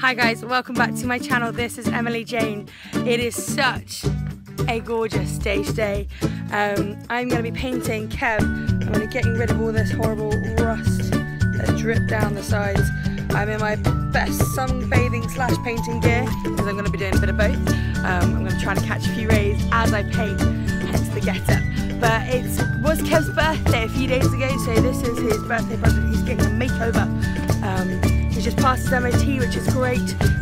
Hi guys, welcome back to my channel. This is Emily Jane. It is such a gorgeous day today. I'm going to be painting Kev. I'm going to be getting rid of all this horrible rust that's dripped down the sides. I'm in my best sunbathing / painting gear because I'm going to be doing a bit of both. I'm going to try to catch a few rays as I paint, hence the get-up. But it was Kev's birthday a few days ago, so this is his birthday project. He's getting a makeover. He's just passed his MOT, which is great.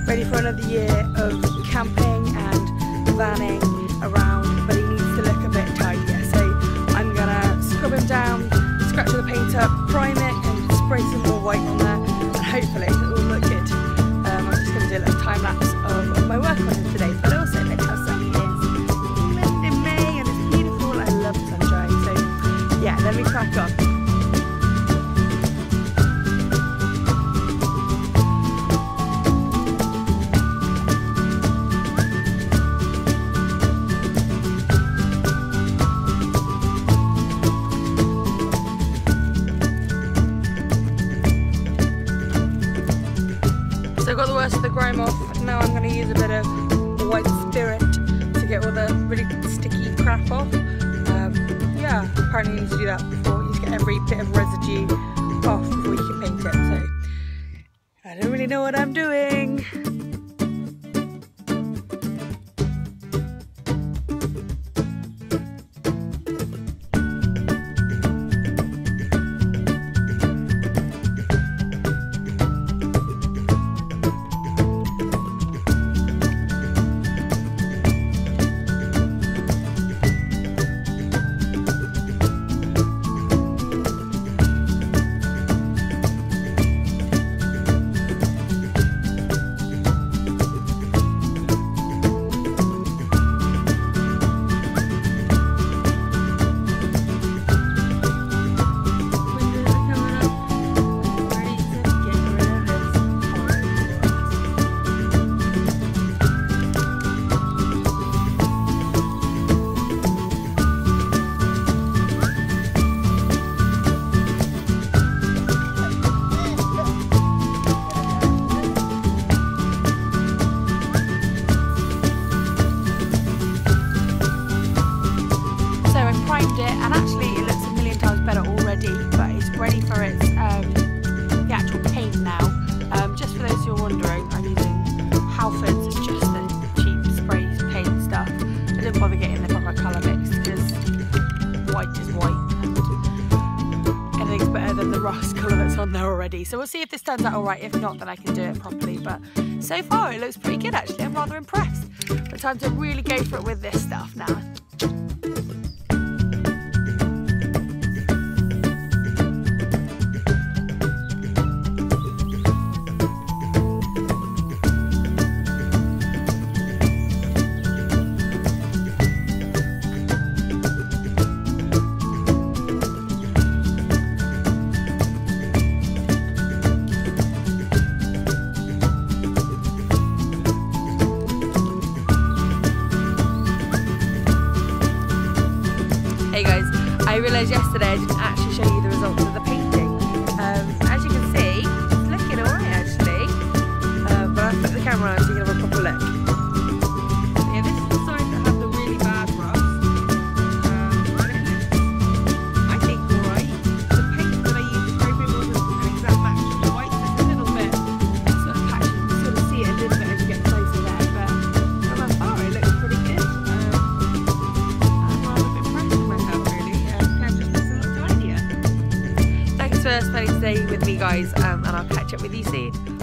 Ready for another year of camping and vanning around, but he needs to look a bit tidier. So I'm going to scrub him down, scratch all the paint up, prime it, and spray some more white on there. And hopefully it will look good. I'm just going to do a little time lapse of my work on him today, but also look how sunny it is. It's in May and it's beautiful. I love sunshine. So yeah, let me crack on. So I got the worst of the grime off. Now I'm going to use a bit of white spirit to get all the really sticky crap off. Yeah, apparently you need to do that before. You need to get every bit of residue off before you can paint it. So I don't really know what I'm doing. Primed it, and actually it looks a million times better already, but it's ready for its the actual paint now. Just for those who are wondering, I'm using Halford's, just the cheap spray paint stuff. I didn't bother getting the proper colour mix because white is white and anything's better than the rust colour that's on there already. So we'll see if this turns out alright. If not, then I can do it properly, but so far it looks pretty good actually. I'm rather impressed. But time to really go for it with this stuff now. Hey guys, I realised yesterday I didn't actually show you the results of the painting. As you can see, it's looking alright actually, but I've put the camera on so you can have a proper look. Yeah, this is the side that had the really bad rust, and it looks, I think, alright. The paint that I used for everything wasn't an exact match to the white, there's a little bit sort of patchy, you can sort of see it a little bit as you get closer there, but from afar it looks pretty good. Spending today with me guys, and I'll catch up with you soon.